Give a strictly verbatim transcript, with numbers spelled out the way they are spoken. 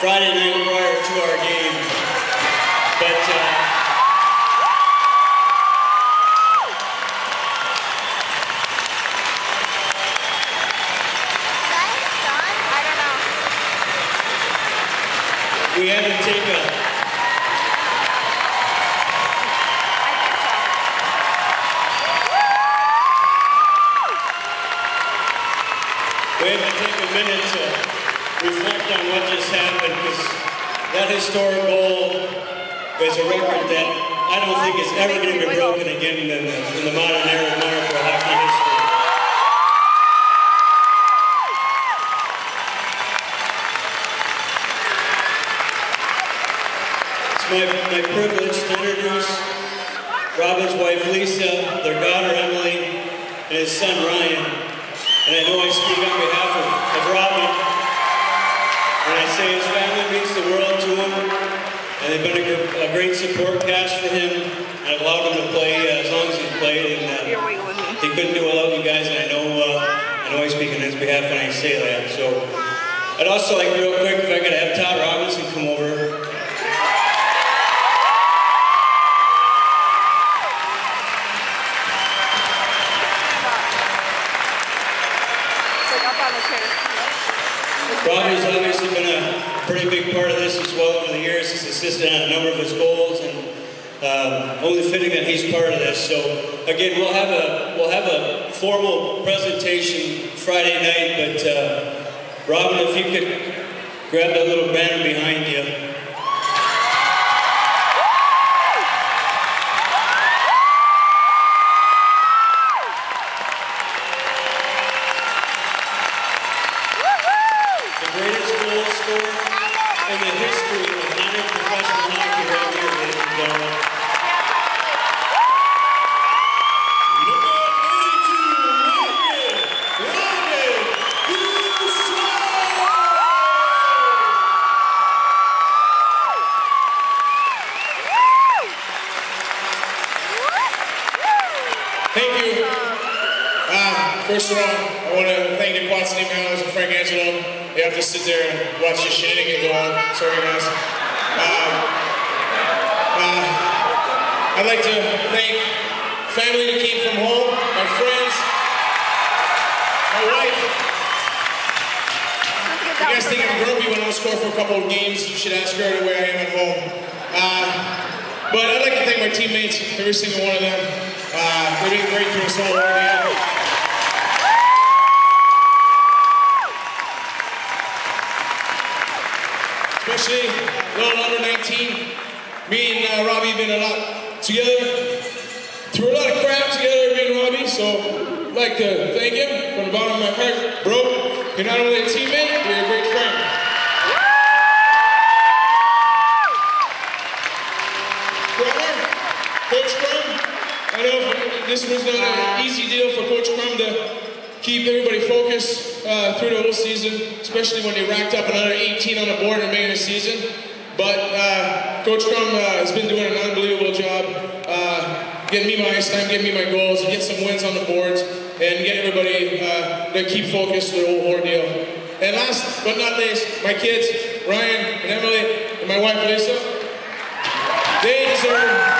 Friday night prior to our game. But uh, we had to take a We have to take a minute to reflect on what just happened, because that historic goal is a record that I don't think is ever going to be broken again in the, in the modern era of Marlboro hockey history. It's my, my privilege to introduce Robin's wife Lisa, their daughter Emily, and his son Ryan. And I know I speak on behalf of, of Robin when I say his family means the world to him, and they've been a, a great support cast for him, and allowed him to play uh, as long as he's played, and uh, he couldn't do without you guys, and I know, uh, I know I speak on his behalf when I say that. So I'd also like real quick, if I could have Todd Robinson come over. Robbie's obviously been a pretty big part of this as well over the years. He's assisted on a number of his goals, and um, only fitting that he's part of this. So again, we'll have a we'll have a formal presentation Friday night. But uh, Robin, if you could grab that little banner behind you. Thank you. Uh, first of all, I want to thank the Quad City Mallards and Frank Angelo. You have to sit there and watch the shenanigans go on. Sorry, guys. Um, uh, I'd like to thank family that came from home, my friends, my wife. If you guys think I'm grumpy when I don't score for a couple of games, you should ask her where I am at home. Uh, but I'd like to thank my teammates, every single one of them. Uh, they've been great through us all right now. Especially little under nineteen. Me and uh, Robbie have been a lot together, through a lot of crap together, me and Robbie. So I'd like to thank him from the bottom of my heart. Bro, you're not only a teammate, you're a great friend. I know this was not an easy deal for Coach Crum to keep everybody focused uh, through the whole season, especially when they racked up another eighteen on the board in the beginning of the season. But uh, Coach Crum uh, has been doing an unbelievable job uh, getting me my ice time, getting me my goals, getting some wins on the boards, and getting everybody uh, to keep focused through the whole ordeal. And last but not least, my kids, Ryan and Emily, and my wife, Lisa, they deserve